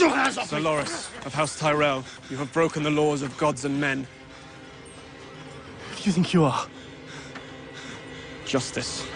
Get your hands off Sir me! Loras, of House Tyrell, you have broken the laws of gods and men. Who do you think you are? Justice.